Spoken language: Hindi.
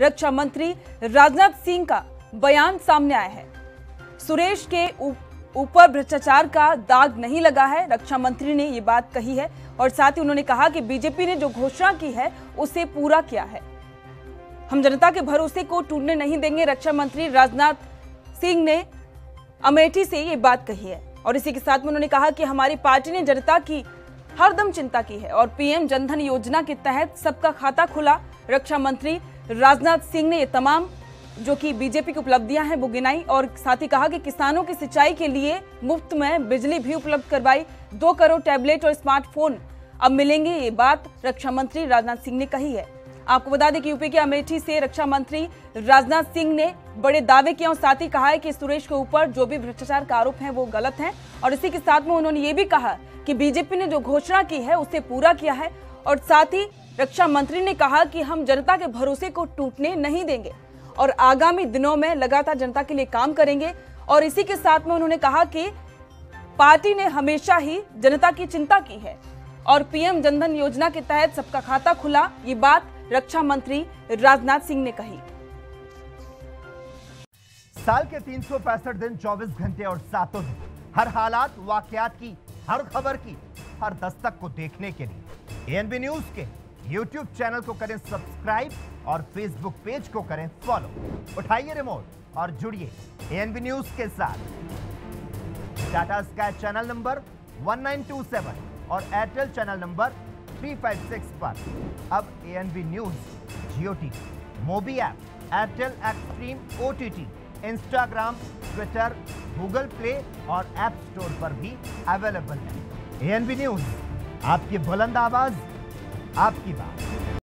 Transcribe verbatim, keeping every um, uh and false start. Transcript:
रक्षा मंत्री राजनाथ सिंह का बयान सामने आया है। सुरेश के ऊपर भ्रष्टाचार का दाग नहीं लगा है, रक्षा मंत्री ने ये बात कही है। और साथ ही उन्होंने कहा कि बीजेपी ने जो घोषणा की है उसे पूरा किया है, हम जनता के भरोसे को टूटने नहीं देंगे। रक्षा मंत्री राजनाथ सिंह ने अमेठी से ये बात कही है। और इसी के साथ में उन्होंने कहा कि हमारी पार्टी ने जनता की हरदम चिंता की है और पीएम जनधन योजना के तहत सबका खाता खुला। रक्षा मंत्री राजनाथ सिंह ने ये तमाम जो कि बीजेपी की उपलब्धियां हैं वो गिनाई और साथ ही कहा कि किसानों की सिंचाई के लिए मुफ्त में बिजली भी उपलब्ध करवाई। दो करोड़ टैबलेट और स्मार्टफोन अब मिलेंगे, ये बात रक्षा मंत्री राजनाथ सिंह ने कही है। आपको बता दें कि यूपी के अमेठी से रक्षा मंत्री राजनाथ सिंह ने बड़े दावे किए और साथ ही कहा है कि सुरेश के ऊपर जो भी भ्रष्टाचार का आरोप है वो गलत है। और इसी के साथ में उन्होंने ये भी कहा कि बीजेपी ने जो घोषणा की है उसे पूरा किया है। और साथ ही रक्षा मंत्री ने कहा कि हम जनता के भरोसे को टूटने नहीं देंगे और आगामी दिनों में लगातार जनता के लिए काम करेंगे। और इसी के साथ में उन्होंने कहा कि पार्टी ने हमेशा ही जनता की चिंता की है और पीएम जनधन योजना के तहत सबका खाता खुला, ये बात रक्षा मंत्री राजनाथ सिंह ने कही। साल के तीन सौ पैंसठ दिन, चौबीस घंटे और सातों दिन, हर हालात वाकयात की, हर खबर की, हर दस्तक को देखने के लिए एनबी न्यूज के यूट्यूब चैनल को करें सब्सक्राइब और फेसबुक पेज को करें फॉलो। उठाइए रिमोट और जुड़िए एनबी न्यूज के साथ। टाटा स्काई चैनल नंबर उन्नीस सौ सत्ताईस और एयरटेल चैनल नंबर तीन सौ छप्पन पर अब ANB news GOT, mobi app, Airtel Xstream OTT, Instagram, Twitter, Google Play और ऐप स्टोर पर भी अवेलेबल है। एएनबी न्यूज, आपकी बुलंद आवाज, आपकी बात।